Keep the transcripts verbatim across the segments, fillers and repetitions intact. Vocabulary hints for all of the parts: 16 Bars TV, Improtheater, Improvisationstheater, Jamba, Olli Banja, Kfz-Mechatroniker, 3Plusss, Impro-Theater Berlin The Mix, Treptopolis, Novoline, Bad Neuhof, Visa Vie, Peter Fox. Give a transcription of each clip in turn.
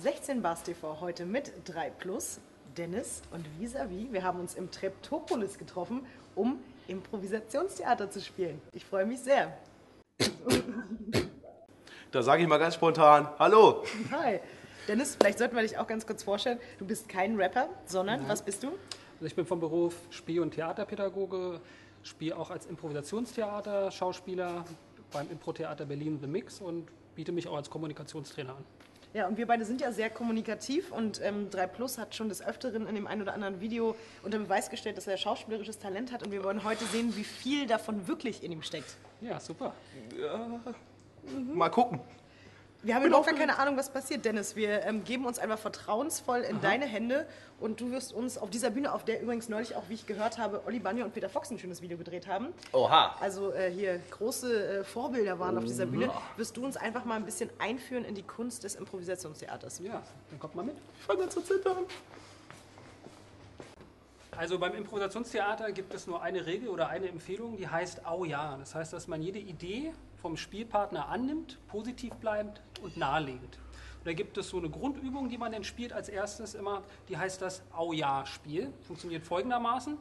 sechzehn Bars T V heute mit drei Plus, Dennis und Visavi. Wir haben uns im Treptopolis getroffen, um Improvisationstheater zu spielen. Ich freue mich sehr. Da sage ich mal ganz spontan, hallo. Hi. Dennis, vielleicht sollten wir dich auch ganz kurz vorstellen. Du bist kein Rapper, sondern, nein, was bist du? Also ich bin vom Beruf Spiel- und Theaterpädagoge, spiele auch als Improvisationstheater-Schauspieler beim Impro-Theater Berlin The Mix und biete mich auch als Kommunikationstrainer an. Ja, und wir beide sind ja sehr kommunikativ und ähm, drei Plus hat schon des Öfteren in dem einen oder anderen Video unter Beweis gestellt, dass er schauspielerisches Talent hat und wir wollen heute sehen, wie viel davon wirklich in ihm steckt. Ja, super. Ja. Mhm. Mal gucken. Wir haben überhaupt gar keine Ahnung, was passiert, Dennis. Wir ähm, geben uns einfach vertrauensvoll in, aha, deine Hände und du wirst uns auf dieser Bühne, auf der übrigens neulich auch, wie ich gehört habe, Olli Banja und Peter Fox ein schönes Video gedreht haben. Oha! Also äh, hier große äh, Vorbilder waren, oh, auf dieser Bühne. Wirst du uns einfach mal ein bisschen einführen in die Kunst des Improvisationstheaters. Ja, dann kommt mal mit. Ich fange an zu zittern. Also beim Improvisationstheater gibt es nur eine Regel oder eine Empfehlung, die heißt Au ja. Das heißt, dass man jede Idee vom Spielpartner annimmt, positiv bleibt und nahelegt. Und da gibt es so eine Grundübung, die man dann spielt als erstes immer, die heißt das Au-Ja-Spiel. Funktioniert folgendermaßen.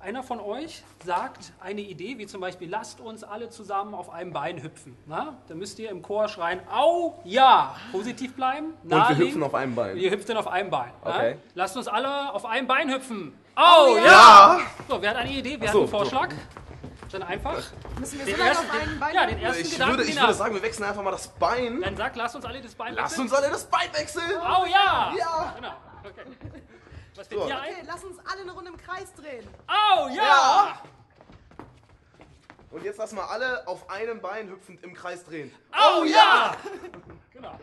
Einer von euch sagt eine Idee, wie zum Beispiel, lasst uns alle zusammen auf einem Bein hüpfen. Na? Dann müsst ihr im Chor schreien, Au-Ja, positiv bleiben, nahelegen. Und wir hüpfen auf einem Bein. Ihr hüpft dann auf einem Bein. Okay. Lasst uns alle auf einem Bein hüpfen. Au-Ja! So, wer hat eine Idee, wer so, hat einen Vorschlag? So. Dann einfach. Müssen wir den so lange ersten, auf einen Bein? Ja, den ersten ich Gedanken. Würde, ich würde sagen, wir wechseln einfach mal das Bein. Dann sag, lasst uns alle das Bein wechseln. Lasst uns alle das Bein wechseln! Oh ja! Ja! Genau. Okay. Was fällt so dir ein? Okay, lass uns alle eine Runde im Kreis drehen. Oh ja! Ja! Und jetzt lassen wir alle auf einem Bein hüpfend im Kreis drehen. Oh, oh ja! Ja! Genau.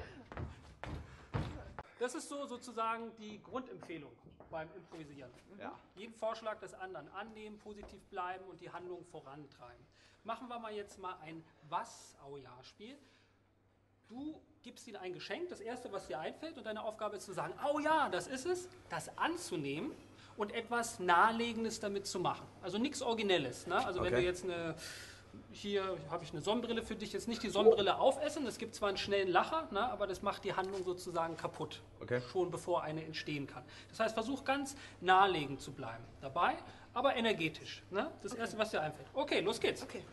Das ist so sozusagen die Grundempfehlung beim Improvisieren. Ja. Jeden Vorschlag des anderen annehmen, positiv bleiben und die Handlung vorantreiben. Machen wir mal jetzt mal ein Was-Au-Ja-Spiel. Du gibst ihnen ein Geschenk, das erste, was dir einfällt, und deine Aufgabe ist zu sagen, oh ja, das ist es, das anzunehmen und etwas Nahelegendes damit zu machen. Also nichts Originelles. Ne? Also okay, wenn du jetzt eine... Hier habe ich eine Sonnenbrille für dich. Jetzt nicht die Sonnenbrille aufessen, das gibt zwar einen schnellen Lacher, ne, aber das macht die Handlung sozusagen kaputt, okay, schon bevor eine entstehen kann. Das heißt, versuch ganz naheliegend zu bleiben dabei, aber energetisch. Ne? Das, okay, Erste, was dir einfällt. Okay, los geht's. Okay.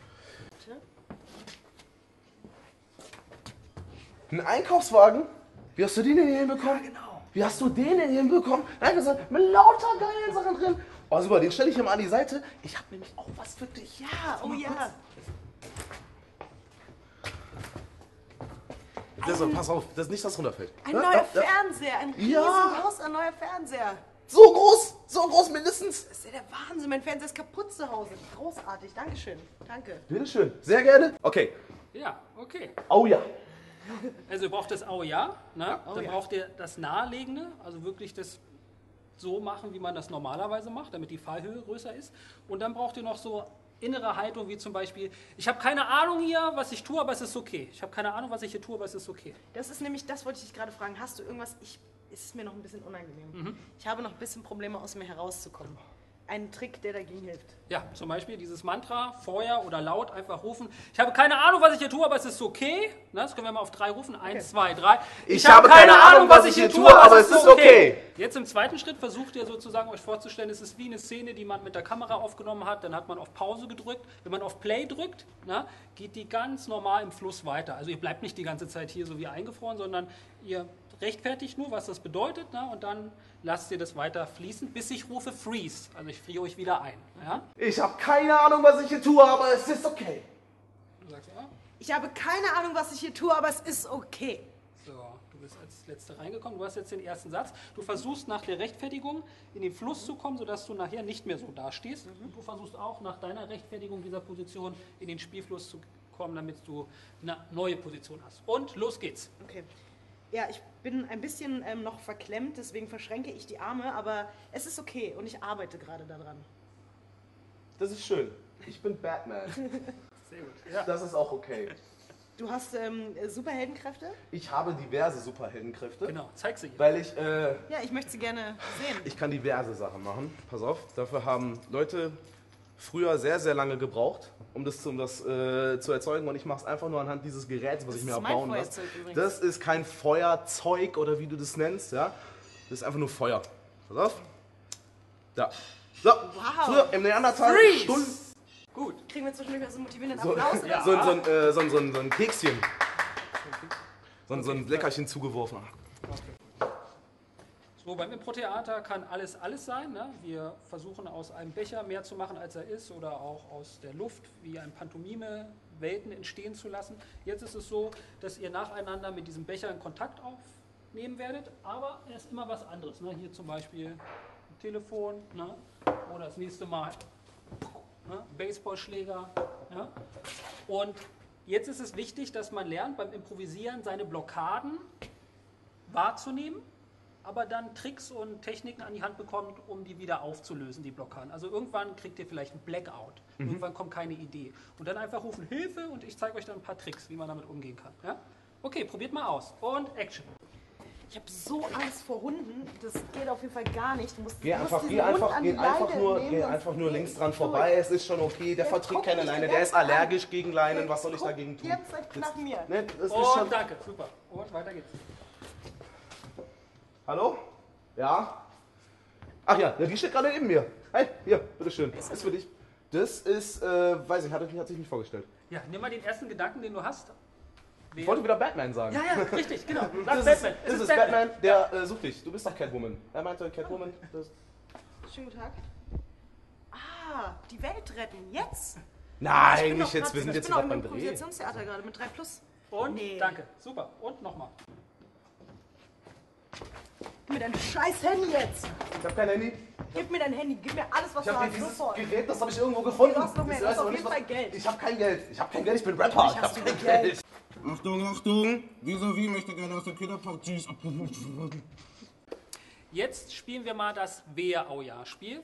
Ein Einkaufswagen? Wie hast du den denn hier hinbekommen? Ja, genau. Wie hast du den denn hinbekommen? Nein, das hat mit lauter geilen Sachen drin. Oh super, den stelle ich immer an die Seite. Ich habe nämlich auch was für dich. Ja, oh ja. Kurz. Das, ein, pass auf, dass nicht das runterfällt. Ein ja, neuer ja, Fernseher, ein ja. riesengroßer neuer Fernseher. So groß, so groß mindestens. Das ist ja der Wahnsinn, mein Fernseher ist kaputt zu Hause. Großartig, dankeschön, danke. Bitteschön, sehr gerne. Okay. Ja, okay. Oh ja. Also ihr braucht das Au ja, ne? Ja, oh, dann ja. braucht ihr das Nahelegende, also wirklich das so machen, wie man das normalerweise macht, damit die Fallhöhe größer ist. Und dann braucht ihr noch so innere Haltung, wie zum Beispiel, ich habe keine Ahnung hier, was ich tue, aber es ist okay. Ich habe keine Ahnung, was ich hier tue, aber es ist okay. Das ist nämlich, das wollte ich dich gerade fragen, hast du irgendwas, ich, es ist mir noch ein bisschen unangenehm. Mhm. Ich habe noch ein bisschen Probleme, aus mir herauszukommen. Ein Trick, der dagegen hilft. Ja, zum Beispiel dieses Mantra, vorher oder laut einfach rufen. Ich habe keine Ahnung, was ich hier tue, aber es ist okay. Na, das können wir mal auf drei rufen. Eins, okay. zwei, drei. Ich, ich habe keine, keine Ahnung, was ich hier tue, aber es ist okay. okay. Jetzt im zweiten Schritt versucht ihr sozusagen euch vorzustellen, es ist wie eine Szene, die man mit der Kamera aufgenommen hat. Dann hat man auf Pause gedrückt. Wenn man auf Play drückt, na, geht die ganz normal im Fluss weiter. Also ihr bleibt nicht die ganze Zeit hier so wie eingefroren, sondern ihr rechtfertigt nur, was das bedeutet, na, und dann lasst ihr das weiter fließen, bis ich rufe Freeze. Also ich friere euch wieder ein. Ja? Ich habe keine Ahnung, was ich hier tue, aber es ist okay. Du sagst, ja? Ich habe keine Ahnung, was ich hier tue, aber es ist okay. So, du bist als Letzter reingekommen, du hast jetzt den ersten Satz. Du versuchst nach der Rechtfertigung in den Fluss zu kommen, sodass du nachher nicht mehr so dastehst. Und du versuchst auch nach deiner Rechtfertigung dieser Position in den Spielfluss zu kommen, damit du eine neue Position hast. Und los geht's. Okay. Ja, ich bin ein bisschen ähm, noch verklemmt, deswegen verschränke ich die Arme, aber es ist okay und ich arbeite gerade daran. Das ist schön. Ich bin Batman. Sehr gut. Ja. Das ist auch okay. Du hast ähm, Superheldenkräfte? Ich habe diverse Superheldenkräfte. Genau, zeig sie. Weil ich, äh, ja, ich möchte sie gerne sehen. Ich kann diverse Sachen machen. Pass auf, dafür haben Leute früher sehr, sehr lange gebraucht, um das, um das äh, zu erzeugen. Und ich mache es einfach nur anhand dieses Geräts, was das ich mir abbauen lasse. Das ist kein Feuerzeug oder wie du das nennst. Ja? Das ist einfach nur Feuer. Pass auf. Da. So, wow. Früher im Neandertal Stunden. Gut. Kriegen wir zwischendurch so motivierenden Applaus? So, ja. so, so, ein, äh, so, ein, so, ein, so ein Kekschen. So ein, so ein Leckerchen zugeworfen. So, beim Impro-Theater kann alles alles sein. Ne? Wir versuchen aus einem Becher mehr zu machen, als er ist, oder auch aus der Luft, wie ein Pantomime, Welten entstehen zu lassen. Jetzt ist es so, dass ihr nacheinander mit diesem Becher in Kontakt aufnehmen werdet, aber es ist immer was anderes. Ne? Hier zum Beispiel ein Telefon, ne? Oder das nächste Mal, ne? Baseballschläger. Ne? Und jetzt ist es wichtig, dass man lernt, beim Improvisieren seine Blockaden wahrzunehmen, aber dann Tricks und Techniken an die Hand bekommt, um die wieder aufzulösen, die Blockaden. Also irgendwann kriegt ihr vielleicht einen Blackout, mhm. Irgendwann kommt keine Idee. Und dann einfach rufen, Hilfe, und ich zeige euch dann ein paar Tricks, wie man damit umgehen kann. Ja? Okay, probiert mal aus. Und Action. Ich habe so Angst vor Hunden, das geht auf jeden Fall gar nicht. Du musst, geh einfach, musst geh einfach, geh einfach nur, geh einfach nur links dran vorbei, es ist schon okay, der verträgt keine Leine, der ist allergisch an. gegen Leinen, was soll ich dagegen tun? Jetzt nach mir. Ne, das und ist schon danke, super. Und weiter geht's. Hallo? Ja? Ach ja, die steht gerade neben mir. Hi, hier, bitteschön. Das ist für dich. Das ist, äh, weiß ich, hat sich nicht vorgestellt. Ja, nimm mal den ersten Gedanken, den du hast. Ich wollte wieder Batman sagen. Ja, ja, richtig, genau. Sag Batman. Das ist, ist Batman, Batman der äh, sucht dich. Du bist doch Catwoman. Er meinte Catwoman. Das schönen guten Tag. Ah, die Welt retten, jetzt? Nein, nicht jetzt. Wir sind jetzt gerade beim Dreh. Ich bin auch im Improvisationstheater gerade mit drei Plus. Und? Nee. Danke, super. Und nochmal. Gib mir dein scheiß Handy jetzt. Ich hab kein Handy. Gib mir dein Handy, gib mir alles, was ich du hast. Dieses sofort. Gerät, das habe ich irgendwo gefunden. Du hast noch mehr, das ist auf jeden Fall Geld. Ich hab kein Geld. Ich hab kein Geld, ich bin Rapper. Ich, ich hab kein Geld. Geld. Achtung, Achtung! Wieso wie möchte gerne aus der Kinderpark Cheese abgerufen werden? Jetzt spielen wir mal das Wer-Auja-Spiel.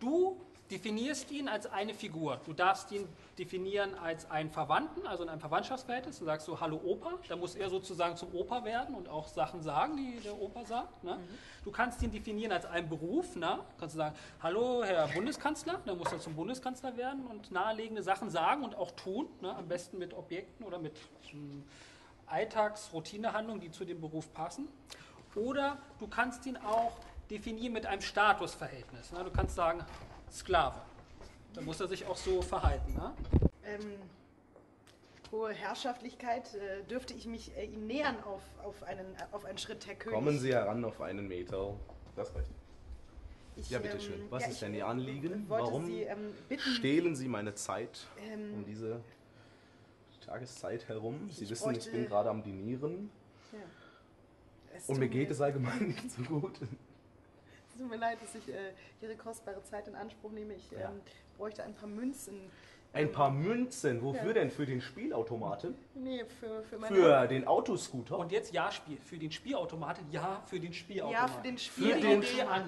Du definierst ihn als eine Figur. Du darfst ihn definieren als einen Verwandten, also in einem Verwandtschaftsverhältnis. Du sagst so, hallo Opa. Da muss er sozusagen zum Opa werden und auch Sachen sagen, die der Opa sagt. Ne? Mhm. Du kannst ihn definieren als einen Beruf. Ne? Du kannst sagen, hallo Herr Bundeskanzler. Da muss er zum Bundeskanzler werden und naheliegende Sachen sagen und auch tun. Ne? Am besten mit Objekten oder mit um, Alltags-Routinehandlungen, die zu dem Beruf passen. Oder du kannst ihn auch definieren mit einem Statusverhältnis. Ne? Du kannst sagen, Sklave. Da muss er sich auch so verhalten. Ne? Ähm, hohe Herrschaftlichkeit, äh, dürfte ich mich äh, ihm nähern auf, auf, einen, auf einen Schritt, Herr König? Kommen Sie heran auf einen Meter. Das reicht. Ich, ja, bitteschön. Ähm, Was ja, ist denn Ihr Anliegen? Warum Sie, ähm, bitten, stehlen Sie meine Zeit ähm, um diese Tageszeit herum? Sie ich wissen, wollte, ich bin gerade am Dinieren. Ja. Und mir geht es allgemein nicht so gut. Es tut mir leid, dass ich äh, Ihre kostbare Zeit in Anspruch nehme. Ich ähm, ja. bräuchte ein paar Münzen. Ein paar Münzen? Wofür ja. denn? Für den Spielautomaten? Nee, für für, meine für den Autoscooter. Und jetzt Ja-Spiel. Für den Spielautomaten? Ja, für den Spielautomaten. Ja, für den Spielautomaten.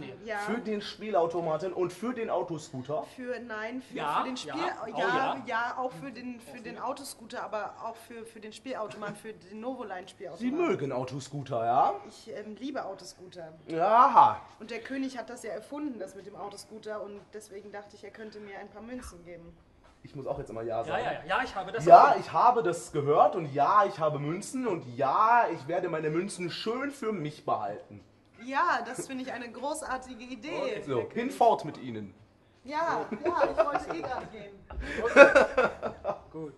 Für, Spiel ja. für den Spielautomaten und für den Autoscooter? Für, nein, für, ja, für den Spiel... Ja, ja, ja, ja, auch für den, für auch den Autoscooter, aber auch für, für den Spielautomaten, für den Novoline-Spielautomaten. Sie mögen Autoscooter, ja? Ich ähm, liebe Autoscooter. Aha. Und der König hat das ja erfunden, das mit dem Autoscooter, und deswegen dachte ich, er könnte mir ein paar Münzen geben. Ich muss auch jetzt immer Ja sagen. Ja, ja, ja, ja, ich habe das Ja, auch. ich habe das gehört und ja, ich habe Münzen und ja, ich werde meine Münzen schön für mich behalten. Ja, das finde ich eine großartige Idee. Okay, so, hinfort mit Ihnen. Ja, ja, ich wollte eh gerade gehen. Okay. Gut.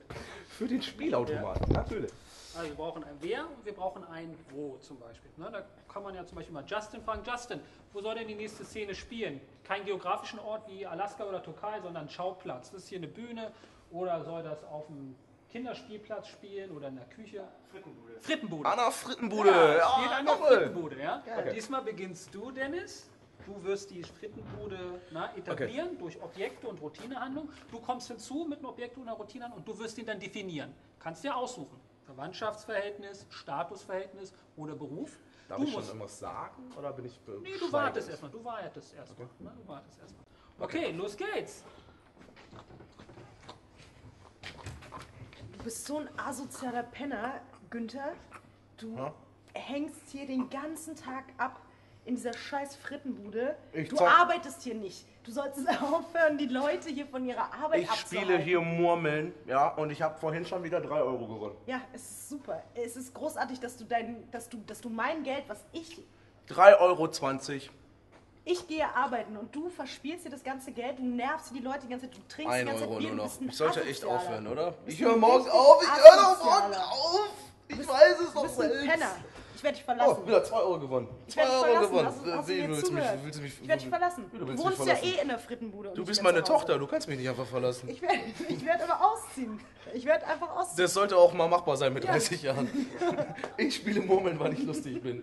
Für den Spielautomaten, ja. natürlich. Also wir brauchen ein Wer und wir brauchen ein Wo zum Beispiel. Ne, da kann man ja zum Beispiel mal Justin fragen. Justin, wo soll denn die nächste Szene spielen? Keinen geografischen Ort wie Alaska oder Türkei, sondern Schauplatz. Das ist hier eine Bühne, oder soll das auf dem Kinderspielplatz spielen oder in der Küche? Frittenbude. Frittenbude. Anna Frittenbude. Ja, spielt ah, an der Frittenbude. Ja? Okay. Diesmal beginnst du, Dennis. Du wirst die Frittenbude na, etablieren okay. durch Objekte und Routinehandlung. Du kommst hinzu mit einem Objekt und einer Routinehandlung und du wirst ihn dann definieren. Kannst dir aussuchen. Verwandtschaftsverhältnis, Statusverhältnis oder Beruf. Darf du ich musst schon irgendwas sagen? Oder bin ich Nee, du wartest erstmal. Du wartest erstmal. Okay. Du wartest erstmal. Okay, okay, los geht's. Du bist so ein asozialer Penner, Günther. Du hm? hängst hier den ganzen Tag ab. in dieser scheiß Frittenbude. Ich du arbeitest hier nicht. Du solltest aufhören, die Leute hier von ihrer Arbeit abzuhalten. Ich spiele hier Murmeln, ja, und ich habe vorhin schon wieder drei Euro gewonnen. Ja, es ist super. Es ist großartig, dass du, dein, dass du, dass du mein Geld, was ich... drei Euro zwanzig. Ich gehe arbeiten und du verspielst dir das ganze Geld, du nervst die Leute die ganze Zeit, du trinkst die ganze Zeit Bier, nur noch. Ich sollte echt aufhören, oder? Ich höre morgens auf, ich höre doch morgens auf! Ich weiß es doch selbst! Du bist ein Penner. Ich werde dich verlassen. Oh, wieder zwei Euro gewonnen. Ich werde dich verlassen. Ich werde dich verlassen. Du wohnst ja eh in der Frittenbude. Du bist meine Tochter, du kannst mich nicht einfach verlassen. Ich werde ich werd aber ausziehen. Ich werde einfach ausziehen. Das sollte auch mal machbar sein mit dreißig Jahren. Ich spiele Murmeln, weil ich lustig bin.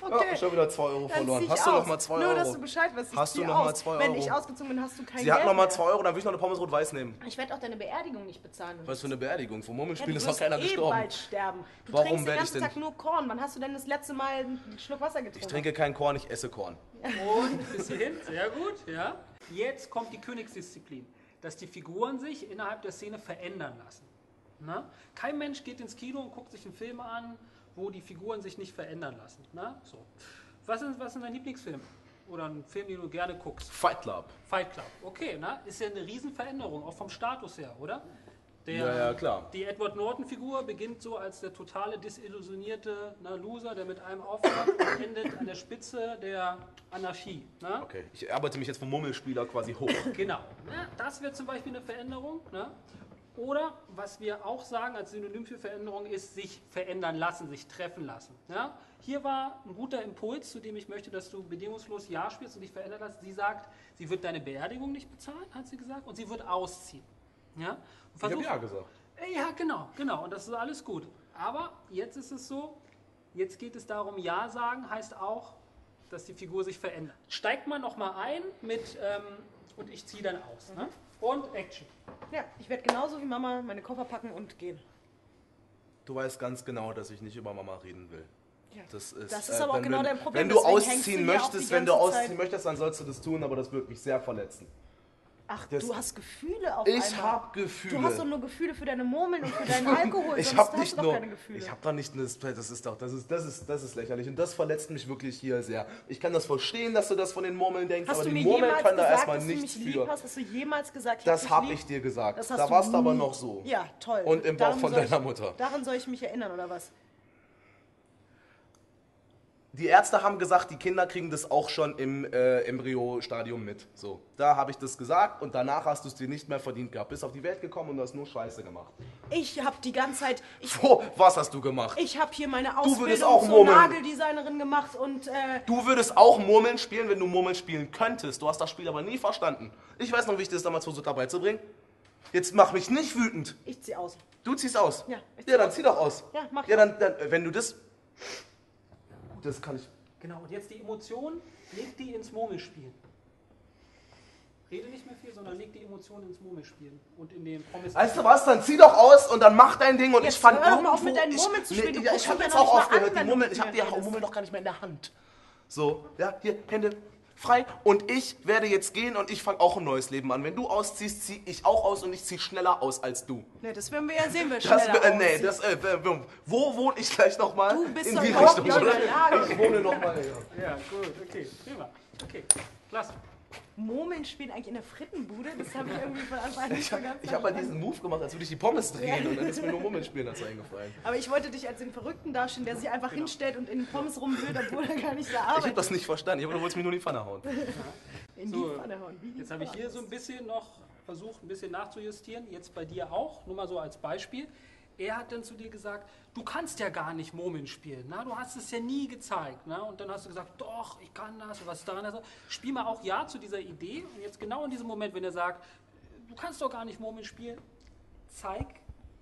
Okay. Ja, schon wieder zwei Euro verloren. Hast du aus. noch mal zwei Euro? Nur, dass du Bescheid weißt. Hast du noch mal zwei Euro? Wenn ich ausgezogen bin, hast du kein Sie Geld. Sie hat noch mal zwei Euro, dann will ich noch eine Pommes rot-weiß nehmen. Ich werde auch deine Beerdigung nicht bezahlen. Was für eine Beerdigung? Vom Murmelspiel ja, ist doch keiner eh gestorben. Bald sterben. Du Warum trinkst den ganzen Tag nur Korn. Wann hast du denn das letzte Mal einen Schluck Wasser getrunken? Ich trinke kein Korn, ich esse Korn. Und bis hierhin, sehr gut, ja. Jetzt kommt die Königsdisziplin, dass die Figuren sich innerhalb der Szene verändern lassen. Na? Kein Mensch geht ins Kino und guckt sich einen Film an, wo die Figuren sich nicht verändern lassen. Na? So. Was ist, was ist dein Lieblingsfilm? Oder ein Film, den du gerne guckst? Fight Club. Fight Club, okay. Na? Ist ja eine Riesenveränderung, auch vom Status her, oder? Der, ja, ja, klar. Die Edward Norton-Figur beginnt so als der totale, disillusionierte na, Loser, der mit einem aufwacht und endet an der Spitze der Anarchie. Na? Okay, ich arbeite mich jetzt vom Murmelspieler quasi hoch. Genau. Na? Das wäre zum Beispiel eine Veränderung. Na? Oder, was wir auch sagen als Synonym für Veränderung, ist sich verändern lassen, sich treffen lassen. Ja? Hier war ein guter Impuls, zu dem ich möchte, dass du bedingungslos Ja spielst und dich verändern lässt. Sie sagt, sie wird deine Beerdigung nicht bezahlen, hat sie gesagt, und sie wird ausziehen. Ja? Und ich habe Ja gesagt. Ja, genau, genau, und das ist alles gut. Aber jetzt ist es so, jetzt geht es darum, Ja sagen heißt auch, dass die Figur sich verändert. Steigt man nochmal ein mit, ähm, und ich ziehe dann aus. Mhm. Ne? Und Action. Ja, ich werde genauso wie Mama meine Koffer packen und gehen. Du weißt ganz genau, dass ich nicht über Mama reden will. Ja. Das ist, das ist äh, aber wenn, auch genau wenn, dein Problem. Wenn du ausziehen möchtest, wenn du ausziehen möchtest, dann sollst du das tun, aber das wird mich sehr verletzen. Ach, das du hast Gefühle auf einmal. Ich hab Gefühle. Du hast doch nur Gefühle für deine Murmeln und für deinen Alkohol. Ich hab nicht nur, ich hab da nicht eine, das ist doch, das ist, das ist, das ist lächerlich und das verletzt mich wirklich hier sehr. Ich kann das verstehen, dass du das von den Murmeln denkst, aber die Murmeln kann da erstmal nichts für. Hast du jemals gesagt, das hab ich dir gesagt. Da warst du aber noch so. Ja, toll. Und im Bauch von deiner Mutter. Daran soll ich mich erinnern, oder was? Die Ärzte haben gesagt, die Kinder kriegen das auch schon im äh, Embryo-Stadium mit. So, da habe ich das gesagt und danach hast du es dir nicht mehr verdient gehabt. Bist auf die Welt gekommen und du hast nur Scheiße gemacht. Ich habe die ganze Zeit... Ich, oh, was hast du gemacht? Ich habe hier meine Ausbildung zur Nageldesignerin gemacht und... Äh, du würdest auch Murmeln spielen, wenn du Murmeln spielen könntest. Du hast das Spiel aber nie verstanden. Ich weiß noch, wie ich das damals versucht habe beizubringen. Jetzt mach mich nicht wütend. Ich zieh aus. Du ziehst aus? Ja. Ich zieh ja, dann aus. Zieh doch aus. Ja, mach ich. Ja, dann, dann, wenn du das... Das kann ich. Genau, und jetzt die Emotion, leg die ins Murmelspiel. Rede nicht mehr viel, sondern leg die Emotion ins Murmelspiel. Und in den Promis. Weißt du was, dann zieh doch aus und dann mach dein Ding und jetzt ich fand. Hör doch mal auf mit deinen Murmeln zu spielen. Ich, nee, ich hab jetzt auch aufgehört, die Murmeln, ich hab die Murmeln doch gar nicht mehr in der Hand. So, ja, hier, Hände frei. Und ich werde jetzt gehen und ich fange auch ein neues Leben an. Wenn du ausziehst, zieh ich auch aus und ich zieh schneller aus als du. Ne, das werden wir ja sehen, wir schneller das, äh, nee, das, äh, wo wohne ich gleich nochmal? Du bist doch auch in der Lage. Ich wohne nochmal. Ja. Ja, gut, okay, prima. Okay, klasse. Murmeln spielen eigentlich in der Frittenbude? Das habe ich irgendwie von Anfang an nicht vergessen. Ich habe mal hab diesen Move gemacht, als würde ich die Pommes drehen und dann ist mir nur Murmeln spielen dazu eingefallen. Aber ich wollte dich als den Verrückten darstellen, der sich einfach genau. hinstellt und in den Pommes rumwühlt, obwohl er gar nicht da arbeitet. Ich habe das nicht verstanden. Ich habe, du wolltest mich nur in die Pfanne hauen. In so, die Pfanne hauen. Die jetzt habe ich hier so ein bisschen noch versucht, ein bisschen nachzujustieren. Jetzt bei dir auch, nur mal so als Beispiel. Er hat dann zu dir gesagt, du kannst ja gar nicht Murmeln spielen, na? Du hast es ja nie gezeigt. Na? Und dann hast du gesagt, doch, ich kann das, was daran ist. Spiel mal auch Ja zu dieser Idee. Und jetzt genau in diesem Moment, wenn er sagt, du kannst doch gar nicht Murmeln spielen, zeig,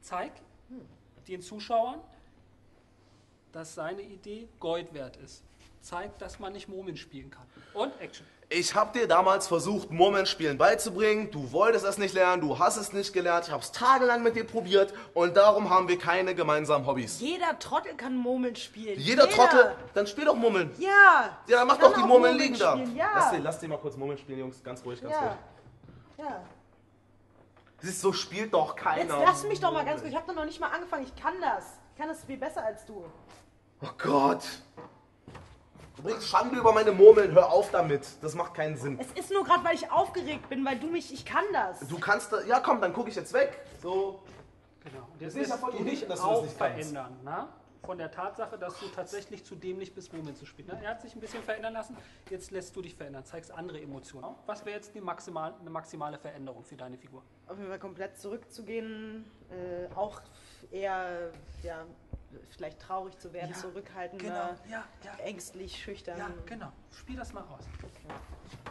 zeig hm. den Zuschauern, dass seine Idee Gold wert ist. Zeig, dass man nicht Murmeln spielen kann. Und Action. Ich habe dir damals versucht, Murmelspielen beizubringen, du wolltest es nicht lernen, du hast es nicht gelernt, ich habe es tagelang mit dir probiert und darum haben wir keine gemeinsamen Hobbys. Jeder Trottel kann Murmeln spielen. Jeder, Jeder. Trottel? Dann spiel doch Murmeln. Ja. Ja, dann mach doch die Murmeln, Murmeln liegen spielen. da. Ja. Lass, dir, lass dir mal kurz Murmeln spielen, Jungs, ganz ruhig, ganz ja. ruhig. Ja. Siehst du, so spielt doch keiner. Jetzt lass mich doch mal ganz ruhig, ich habe doch noch nicht mal angefangen, ich kann das. Ich kann das viel besser als du. Oh Gott. bring Schande über meine Murmeln, hör auf damit. Das macht keinen Sinn. Es ist nur gerade, weil ich aufgeregt bin, weil du mich, ich kann das. Du kannst das, ja komm, dann gucke ich jetzt weg. So. Genau. Und jetzt wirst du dich auch verändern, ne? Von der Tatsache, dass du tatsächlich zu dämlich bist, Murmeln zu spielen. Ne? Er hat sich ein bisschen verändern lassen, jetzt lässt du dich verändern, zeigst andere Emotionen. Was wäre jetzt die maximal, eine maximale Veränderung für deine Figur? Auf jeden Fall komplett zurückzugehen, äh, auch eher, ja, vielleicht traurig zu werden, ja, zurückhaltender, genau, ja, ja, ängstlich, schüchtern. Ja, genau. Spiel das mal raus.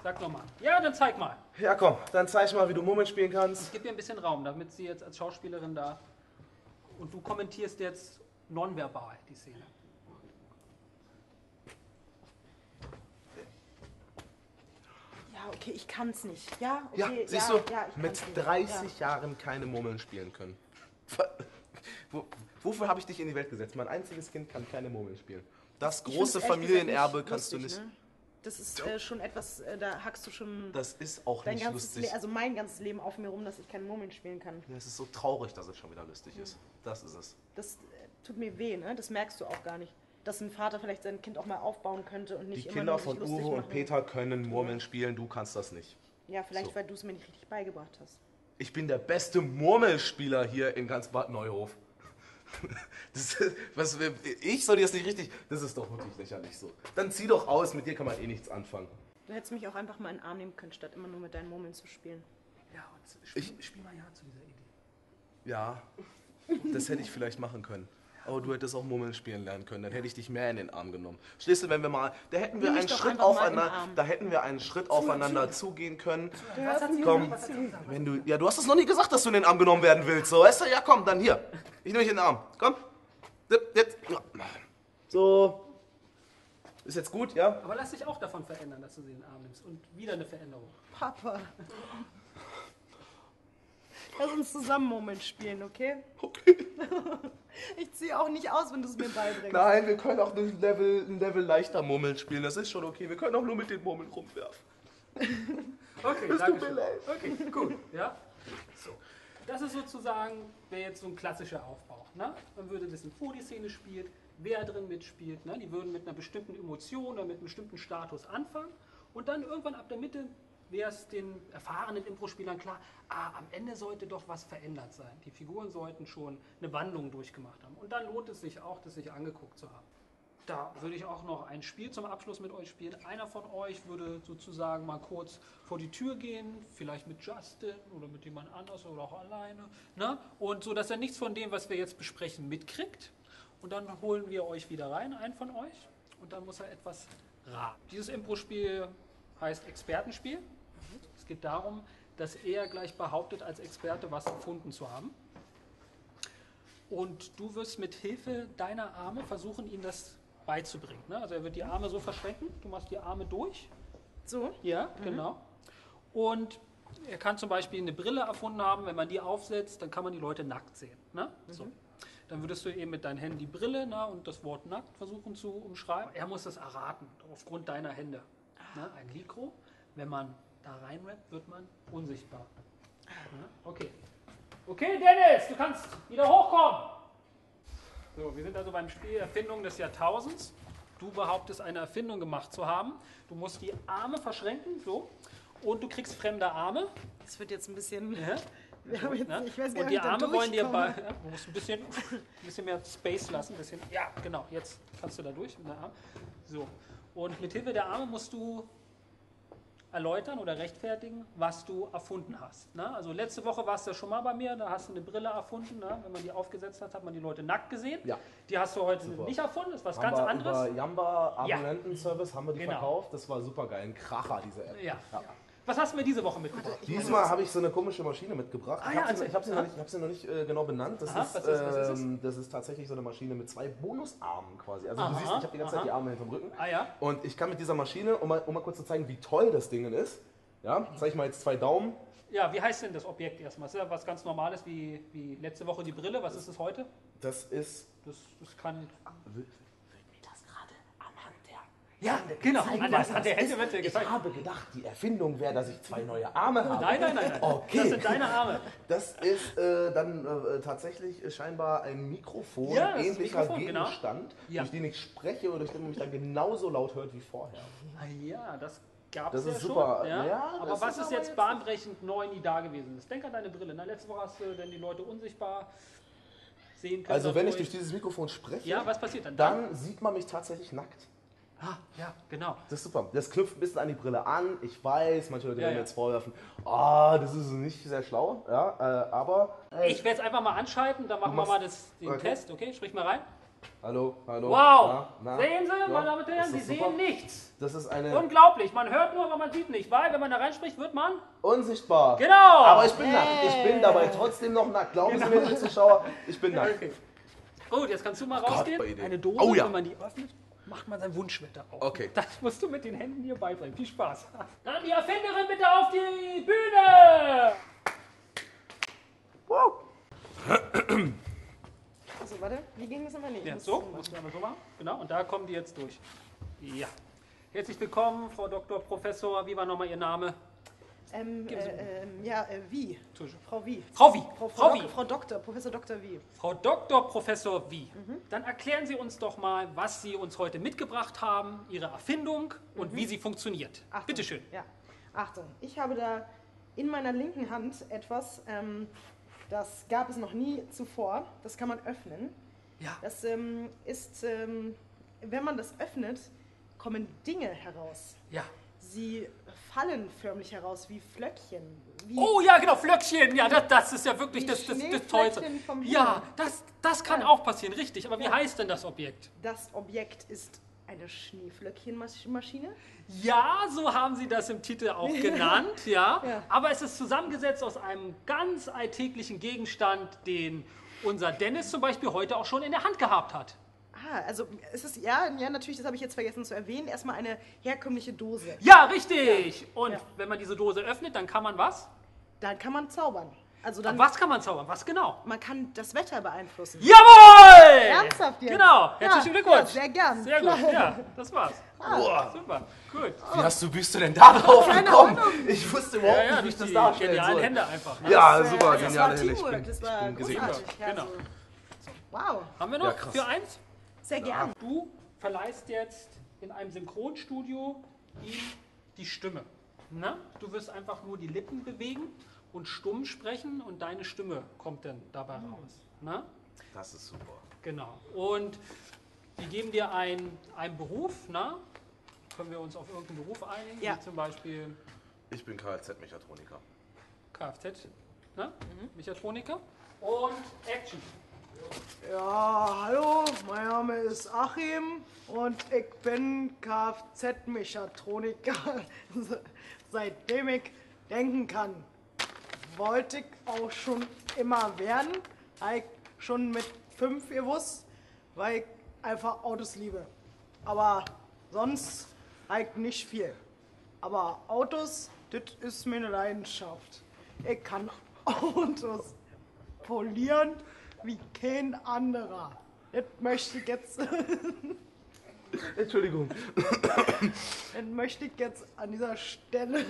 Sag nochmal. Ja, dann zeig mal. Ja, komm, dann zeig mal, wie du Murmeln spielen kannst. Gib mir ein bisschen Raum, damit sie jetzt als Schauspielerin da... Und du kommentierst jetzt... nonverbal die Szene. Ja, okay, ich kann's nicht. Ja, okay, ja, siehst ja, du, ja, ich mit dreißig ja. Jahren keine Murmeln spielen können. Wofür habe ich dich in die Welt gesetzt? Mein einziges Kind kann keine Murmeln spielen. Das große Familienerbe kannst lustig, du nicht. Ne? Das ist äh, schon etwas, äh, da hackst du schon. Das ist auch dein nicht lustig. Le also mein ganzes Leben auf mir rum, dass ich keine Murmeln spielen kann. Ja, es ist so traurig, dass es schon wieder lustig mhm. ist. Das ist es. Das, tut mir weh, ne? Das merkst du auch gar nicht. Dass ein Vater vielleicht sein Kind auch mal aufbauen könnte und nicht immer nur sich lustig machen. Die Kinder von Uwe und Peter können Murmeln spielen, du kannst das nicht. Ja, vielleicht, so. Weil du es mir nicht richtig beigebracht hast. Ich bin der beste Murmelspieler hier in ganz Bad Neuhof. Das ist, was, ich soll dir das nicht richtig... Das ist doch wirklich lächerlich so. Dann zieh doch aus, mit dir kann man eh nichts anfangen. Du hättest mich auch einfach mal in den Arm nehmen können, statt immer nur mit deinen Murmeln zu spielen. Ja, und spiel, ich, spiel mal ja zu dieser Idee. Ja, das hätte ich vielleicht machen können. Aber oh, du hättest auch Murmeln spielen lernen können, dann hätte ich dich mehr in den Arm genommen. Schließt du, wenn wir mal, da hätten wir einen Schritt aufeinander, da hätten wir einen Schritt aufeinander zugehen können. Was hat sie komm, was hat sie wenn du, ja, du hast es noch nie gesagt, dass du in den Arm genommen werden willst, so, weißt du? Ja, komm, dann hier. Ich nehme dich in den Arm. Komm. Jetzt. So. Ist jetzt gut, ja? Aber lass dich auch davon verändern, dass du sie in den Arm nimmst und wieder eine Veränderung. Papa. Lass uns zusammen Moment spielen, okay? Okay. Ich ziehe auch nicht aus, wenn du es mir beibringst. Nein, wir können auch ein Level, ein Level leichter Murmeln spielen, das ist schon okay. Wir können auch nur mit den Murmeln rumwerfen. Okay, das tut mir leid. Okay, gut. Ja? So. Das ist sozusagen, wäre jetzt so ein klassischer Aufbau. Ne? Man würde wissen, wo die Szene spielt, wer drin mitspielt. Ne? Die würden mit einer bestimmten Emotion oder mit einem bestimmten Status anfangen und dann irgendwann ab der Mitte wäre es den erfahrenen Impro-Spielern klar, ah, am Ende sollte doch was verändert sein. Die Figuren sollten schon eine Wandlung durchgemacht haben. Und dann lohnt es sich auch, das sich angeguckt zu haben. Da würde ich auch noch ein Spiel zum Abschluss mit euch spielen. Einer von euch würde sozusagen mal kurz vor die Tür gehen, vielleicht mit Justin oder mit jemand anders oder auch alleine. Ne? Und so, dass er nichts von dem, was wir jetzt besprechen, mitkriegt. Und dann holen wir euch wieder rein, einen von euch. Und dann muss er etwas raten. Dieses Impro-Spiel heißt Expertenspiel. Es geht darum, dass er gleich behauptet, als Experte was gefunden zu haben. Und du wirst mit Hilfe deiner Arme versuchen, ihm das beizubringen. Ne? Also er wird die Arme so verschränken, du machst die Arme durch. So? Ja, mhm. Genau. Und er kann zum Beispiel eine Brille erfunden haben, wenn man die aufsetzt, dann kann man die Leute nackt sehen. Ne? Mhm. So. Dann würdest du eben mit deinen Händen die Brille ne, und das Wort nackt versuchen zu umschreiben. Er muss das erraten, aufgrund deiner Hände. Ne? Ein Mikro, wenn man da reinrappt, wird man unsichtbar. Okay. Okay, Dennis, du kannst wieder hochkommen. So, wir sind also beim Spiel Erfindung des Jahrtausends. Du behauptest, eine Erfindung gemacht zu haben. Du musst die Arme verschränken, so. Und du kriegst fremde Arme. Das wird jetzt ein bisschen... Ja. Wir haben jetzt, ich weiß gar nicht, und die Arme wollen dir bei... Ja, du musst ein bisschen, ein bisschen mehr Space lassen. Ein bisschen, ja, genau. Jetzt kannst du da durch mit der Arme. So. Und mit Hilfe der Arme musst du... erläutern oder rechtfertigen, was du erfunden hast. Ne? Also letzte Woche warst du ja schon mal bei mir, da hast du eine Brille erfunden. Ne? Wenn man die aufgesetzt hat, hat man die Leute nackt gesehen. Ja. Die hast du heute super. Nicht erfunden, das ist was haben ganz wir, anderes. Über Jamba Abonnentenservice ja. haben wir die genau. verkauft, das war super geil, ein Kracher, diese App. Ja. Ja. Was hast du mir diese Woche mitgebracht? Diesmal habe ich so eine komische Maschine mitgebracht. Ah, ich habe ja, sie, also, hab sie, hab sie noch nicht äh, genau benannt. Das, aha, ist, ist, äh, ist das ist tatsächlich so eine Maschine mit zwei Bonusarmen quasi. Also aha, du siehst, ich habe die ganze aha. Zeit die Arme hinterm Rücken. Ah, ja. Und ich kann mit dieser Maschine, um mal, um mal kurz zu zeigen, wie toll das Ding ist, ja, zeige ich mal jetzt zwei Daumen. Ja, wie heißt denn das Objekt erstmal? Ist das was ganz Normales wie, wie letzte Woche die Brille? Was das, ist es heute? Das ist... Das, das kann... Wird mir das gerade anhand der... Ja, genau. Das hat der Hände gezeigt. Ich habe gedacht, die Erfindung wäre, dass ich zwei neue Arme habe. Nein, nein, nein. nein. Okay. Das sind deine Arme. Das ist äh, dann äh, tatsächlich äh, scheinbar ein Mikrofon, ja, ähnlicher Mikrofon, Gegenstand, genau. Ja. Durch den ich spreche und durch den man mich dann genauso laut hört wie vorher. Ja, das gab es ja ist super. Schon. Ja? Ja, aber was ist, ist jetzt bahnbrechend neu nie da gewesen? Denk an deine Brille. Na, letzte Woche hast du denn die Leute unsichtbar... Also wenn ich durch dieses Mikrofon spreche, ja, was passiert dann? Dann sieht man mich tatsächlich nackt. Ah, ja, genau. Das ist super. Das knüpft ein bisschen an die Brille an. Ich weiß, manche Leute ja, werden ja. jetzt vorwerfen, ah, oh, das ist nicht sehr schlau. Ja, äh, aber... Äh, ich werde es einfach mal anschalten, dann machen machst, wir mal das, den okay. Test. Okay, sprich mal rein. Hallo, hallo. Wow, na, na, sehen Sie, ja, meine Damen und Herren, Sie super. Sehen nichts. Das ist eine... Unglaublich, man hört nur, aber man sieht nicht, weil wenn man da reinspricht, wird man... Unsichtbar. Genau. Aber ich bin hey. nackt, ich bin dabei trotzdem noch nackt. Glauben genau. Sie mir, die Zuschauer, ich bin nackt. Okay. Gut, jetzt kannst du mal oh rausgehen. Gott, eine Dose, oh, ja. wenn man die öffnet, macht man sein Wunschwetter auf. Okay. Das musst du mit den Händen hier beibringen. Viel Spaß. Dann die Erfinderin bitte auf die Bühne. Wow. Also, warte, wie ging das nochmal nicht? Ja, so, muss man aber so machen. Genau, und da kommen die jetzt durch. Ja. Herzlich willkommen, Frau Doktor Professor. Wie war nochmal Ihr Name? Ähm, äh, ähm ja, äh, wie? Frau Wie. Frau Wie. Frau, Frau, Frau, Frau, Frau, Frau Doktor, Professor Doktor Wie. Frau Doktor Professor Wie. Mhm. Dann erklären Sie uns doch mal, was Sie uns heute mitgebracht haben, Ihre Erfindung mhm. und wie sie funktioniert. Achtung. Bitte schön. Ja. Achtung, ich habe da in meiner linken Hand etwas. Ähm, Das gab es noch nie zuvor. Das kann man öffnen. Ja. Das ähm, ist, ähm, wenn man das öffnet, kommen Dinge heraus. Ja. Sie fallen förmlich heraus wie Flöckchen. Wie oh ja, genau, Flöckchen. Ja, das, das ist ja wirklich das, das, das Tollste. Ja, das, das kann ja. auch passieren, richtig. Aber wie ja. heißt denn das Objekt? Das Objekt ist eine Schneeflöckchenmaschine? Ja, so haben Sie das im Titel auch genannt, ja. ja. Aber es ist zusammengesetzt aus einem ganz alltäglichen Gegenstand, den unser Dennis zum Beispiel heute auch schon in der Hand gehabt hat. Ah, also es ist, ja, ja natürlich, das habe ich jetzt vergessen zu erwähnen, erstmal eine herkömmliche Dose. Ja, richtig. Ja. Und ja. wenn man diese Dose öffnet, dann kann man was? Dann kann man zaubern. Also dann, was kann man zaubern? Was genau? Man kann das Wetter beeinflussen. Jawohl! Ernsthaft jetzt? Genau. Herzlichen ja, Glückwunsch. Ja, sehr gern. Sehr gut. Ja, das war's. Ah. Boah. Super. Gut. Wie hast du, bist du denn da drauf gekommen? Ich wusste überhaupt ja, ja, nicht, wie ich das darstellen soll. Hände einfach. Ne? Ja, das, super. Das war Teamwork. Das war großartig. Ja, genau. So. Wow. Haben wir noch ja, für eins? Sehr gern. Ja. Du verleihst jetzt in einem Synchronstudio ihm die Stimme. Na? Du wirst einfach nur die Lippen bewegen und stumm sprechen und deine Stimme kommt dann dabei mhm. raus. Na? Das ist super. Genau. Und die geben dir einen, einen Beruf. Na? Können wir uns auf irgendeinen Beruf einigen? Ja. Wie zum Beispiel... Ich bin Kfz-Mechatroniker. Kfz? Na? Mhm. Mechatroniker. Und Action. Ja, hallo, mein Name ist Achim und ich bin Kfz-Mechatroniker. Seitdem ich denken kann. Wollte ich auch schon immer werden, habe ich schon mit fünf gewusst, weil ich einfach Autos liebe. Aber sonst habe ich nicht viel. Aber Autos, das ist meine Leidenschaft. Ich kann Autos polieren wie kein anderer. Das möchte ich jetzt... Entschuldigung. Das möchte ich jetzt an dieser Stelle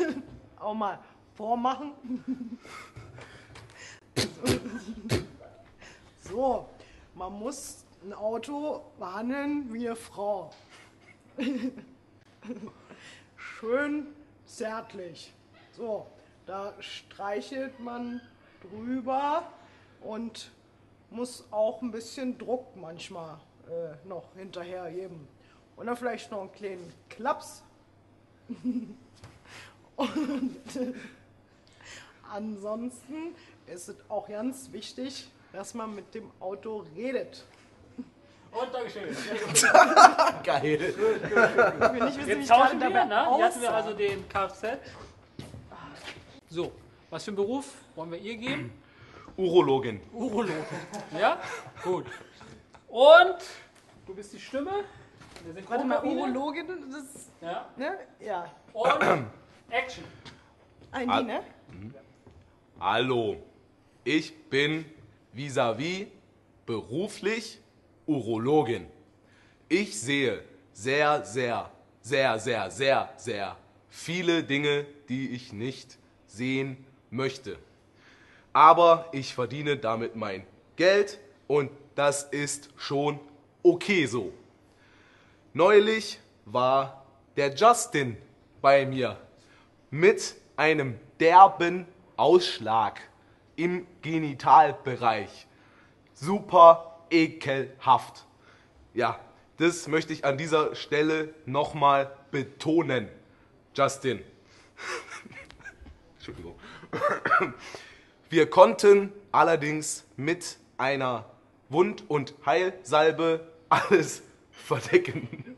auch mal... vormachen. So, man muss ein Auto behandeln wie eine Frau. Schön zärtlich. So, da streichelt man drüber und muss auch ein bisschen Druck manchmal äh, noch hinterher geben. Und dann vielleicht noch einen kleinen Klaps. Und ansonsten ist es auch ganz wichtig, dass man mit dem Auto redet. Und Dankeschön. Geil. Gut, gut, gut, gut. Ich will nicht wissen, jetzt wie ich tauschen wir, dabei ne? Jetzt hatten wir also den Kfz. So, was für einen Beruf wollen wir ihr geben? Urologin. Urologin. Ja? Gut. Und du bist die Stimme. Warte mal, Urologin, das ist... Ja. Ne? Ja. Und... Action. Ein Al ne? Mhm. Hallo, ich bin vis-à-vis beruflich Urologin. Ich sehe sehr, sehr, sehr, sehr, sehr, sehr viele Dinge, die ich nicht sehen möchte. Aber ich verdiene damit mein Geld und das ist schon okay so. Neulich war der Justin bei mir mit einem derben Ausschlag im Genitalbereich. Super ekelhaft. Ja, das möchte ich an dieser Stelle nochmal betonen. Justin. Entschuldigung. Wir konnten allerdings mit einer Wund- und Heilsalbe alles verdecken.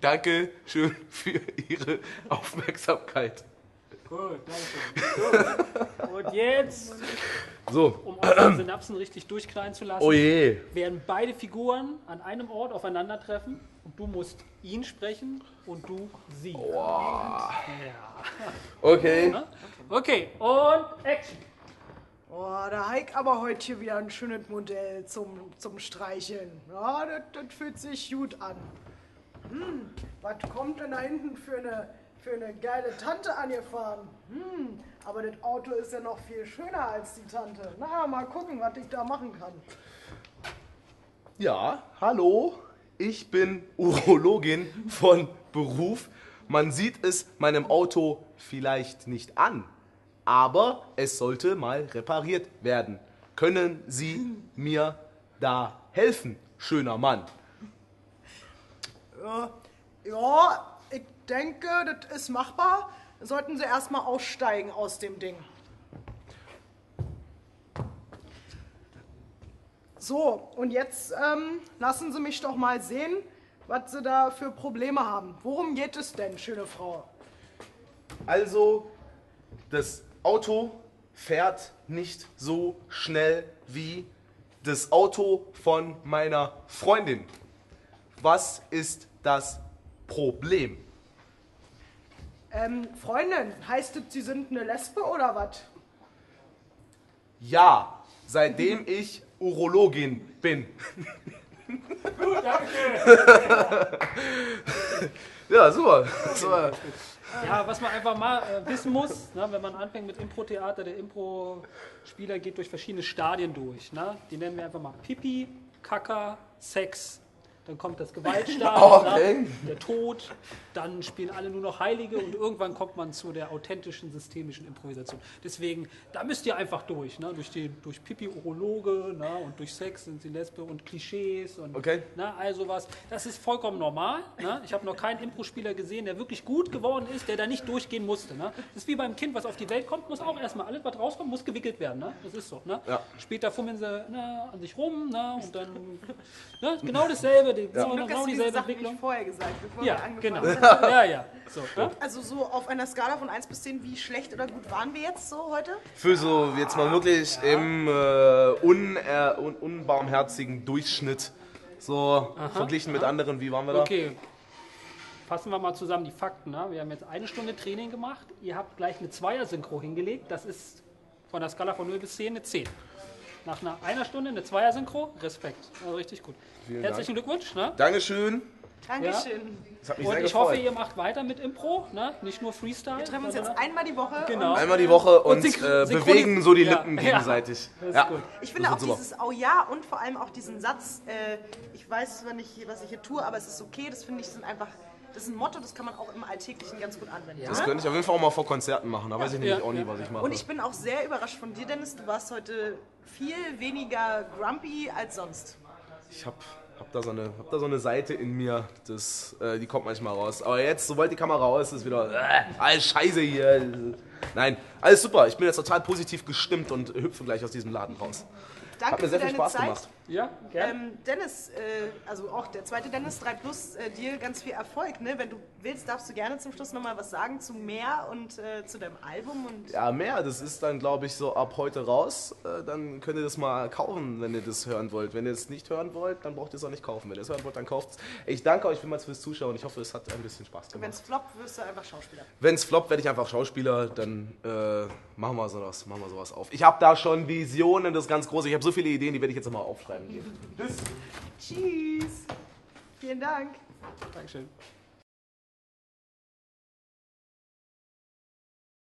Danke schön für Ihre Aufmerksamkeit. Gut, danke. So. Und jetzt, so. um unsere Synapsen richtig durchknallen zu lassen, oh je. werden beide Figuren an einem Ort aufeinandertreffen und du musst ihn sprechen und du sie. Oh. Ja. Okay. Okay, und Action. Oh, da Heik aber heute hier wieder ein schönes Modell zum, zum Streicheln. Ja, das fühlt sich gut an. Hm, was kommt denn da hinten für eine... für eine geile Tante angefahren. Hm, aber das Auto ist ja noch viel schöner als die Tante. Na, mal gucken, was ich da machen kann. Ja, hallo, ich bin Urologin von Beruf. Man sieht es meinem Auto vielleicht nicht an, aber es sollte mal repariert werden. Können Sie mir da helfen, schöner Mann? Ja, ja. Ich denke, das ist machbar. Sollten Sie erstmal aussteigen aus dem Ding. So, und jetzt ähm, lassen Sie mich doch mal sehen, was Sie da für Probleme haben. Worum geht es denn, schöne Frau? Also, das Auto fährt nicht so schnell wie das Auto von meiner Freundin. Was ist das Problem? Ähm, Freundin, heißt das, Sie sind eine Lesbe oder was? Ja, seitdem ich Urologin bin. Gut, danke. Ja, super. super. Ja, was man einfach mal äh, wissen muss, ne, wenn man anfängt mit Impro-Theater, der Impro-Spieler geht durch verschiedene Stadien durch. Ne? Die nennen wir einfach mal Pipi, Kaka, Sex. Dann kommt das Gewaltstadium, okay. der Tod, dann spielen alle nur noch Heilige und irgendwann kommt man zu der authentischen, systemischen Improvisation. Deswegen, da müsst ihr einfach durch, ne? durch, die, durch Pipi, Urologe, ne? und durch Sex sind sie Lesbe und Klischees und okay. ne? all sowas. Das ist vollkommen normal. Ne? Ich habe noch keinen Impro-Spieler gesehen, der wirklich gut geworden ist, der da nicht durchgehen musste. Ne? Das ist wie beim Kind, was auf die Welt kommt, muss auch erstmal alles, was rauskommt, muss gewickelt werden. Ne? Das ist so. Ne? Ja. Später fummeln sie ne, an sich rum ne? und dann ne? genau dasselbe. Die, ja. Glück, dass du die Sachen nicht vorher gesagt, bevor ja, wir angefangen genau. haben. Ja, ja. So, ja. Also so auf einer Skala von eins bis zehn, wie schlecht oder gut waren wir jetzt so heute? Für so jetzt mal wirklich ja. im äh, un, äh, un, unbarmherzigen Durchschnitt. So aha, verglichen aha. mit anderen, wie waren wir da? Okay. Fassen wir mal zusammen die Fakten. Ne? Wir haben jetzt eine Stunde Training gemacht. Ihr habt gleich eine Zweier-Synchro hingelegt. Das ist von der Skala von null bis zehn eine zehn. Nach einer, einer Stunde eine Zweier-Synchro, Respekt. Also richtig gut. Vielen Herzlichen Dank. Glückwunsch. Ne? Dankeschön. Dankeschön. Ja. Und ich gefreut. hoffe, ihr macht weiter mit Impro, ne? nicht nur Freestyle. Wir treffen uns jetzt einmal die Woche. Genau. Einmal die Woche und, und äh, bewegen so die ja. Lippen gegenseitig. Ja. Das ist gut. Ich finde auch super. Dieses Oh ja und vor allem auch diesen Satz, äh, ich weiß zwar nicht, was ich hier tue, aber es ist okay, das finde ich sind einfach... Das ist ein Motto, das kann man auch im Alltäglichen ganz gut anwenden. Das könnte ich auf jeden Fall auch mal vor Konzerten machen, da weiß ich nämlich auch nie, was ich mache. Und ich bin auch sehr überrascht von dir, Dennis, du warst heute viel weniger grumpy als sonst. Ich habe hab da, so hab da so eine Seite in mir, das, äh, die kommt manchmal raus. Aber jetzt, sobald die Kamera raus ist, wieder äh, alles scheiße hier. Nein, alles super, ich bin jetzt total positiv gestimmt und hüpfe gleich aus diesem Laden raus. Danke Hat mir sehr für viel Spaß Zeit. gemacht. Ja, gerne. Ähm, Dennis, äh, also auch der zweite Dennis, drei Plus, äh, dir ganz viel Erfolg. Ne? Wenn du willst, darfst du gerne zum Schluss nochmal was sagen zu mehr und äh, zu deinem Album. Und ja, mehr, das ist dann, glaube ich, so ab heute raus. Äh, dann könnt ihr das mal kaufen, wenn ihr das hören wollt. Wenn ihr es nicht hören wollt, dann braucht ihr es auch nicht kaufen. Wenn ihr es hören wollt, dann kauft es. Ich danke euch vielmals fürs Zuschauen. Ich hoffe, es hat ein bisschen Spaß gemacht. Wenn es floppt, wirst du einfach Schauspieler. Wenn es floppt, werde ich einfach Schauspieler. Dann äh, machen wir sowas, machen wir sowas auf. Ich habe da schon Visionen, das ist ganz groß. Ich habe so viele Ideen, die werde ich jetzt nochmal aufschreiben. Tschüss. Vielen Dank. Dankeschön.